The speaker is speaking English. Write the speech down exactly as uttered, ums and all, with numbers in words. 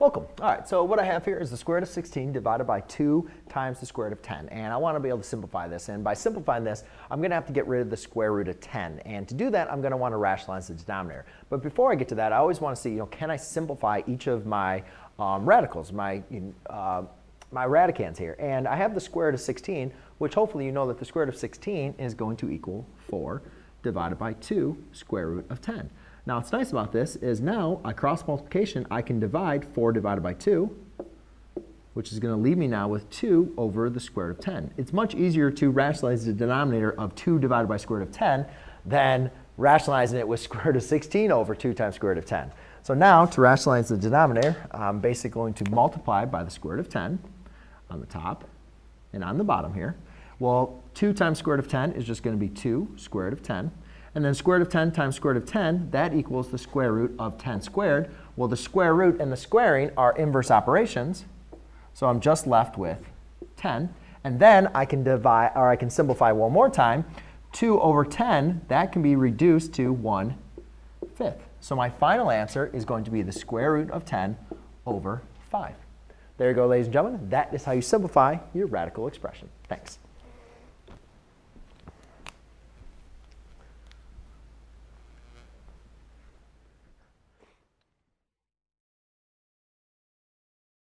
welcome. All right, so what I have here is the square root of sixteen divided by two times the square root of ten. And I want to be able to simplify this. And by simplifying this, I'm going to have to get rid of the square root of ten. And to do that, I'm going to want to rationalize the denominator. But before I get to that, I always want to see, you know, can I simplify each of my um, radicals, my uh, my radicands here. And I have the square root of sixteen, which hopefully you know that the square root of sixteen is going to equal four divided by two square root of ten. Now, what's nice about this is now, I cross multiplication, I can divide four divided by two, which is going to leave me now with two over the square root of ten. It's much easier to rationalize the denominator of two divided by square root of ten than rationalizing it with square root of sixteen over two times square root of ten. So now, to rationalize the denominator, I'm basically going to multiply by the square root of ten on the top and on the bottom here. Well, two times square root of ten is just going to be two square root of ten. And then square root of ten times square root of ten, that equals the square root of ten squared. Well, the square root and the squaring are inverse operations. So I'm just left with ten. And then I can divide, or I can simplify one more time. two over ten, that can be reduced to one fifth. So my final answer is going to be the square root of ten over five. There you go, ladies and gentlemen. That is how you simplify your radical expression. Thanks.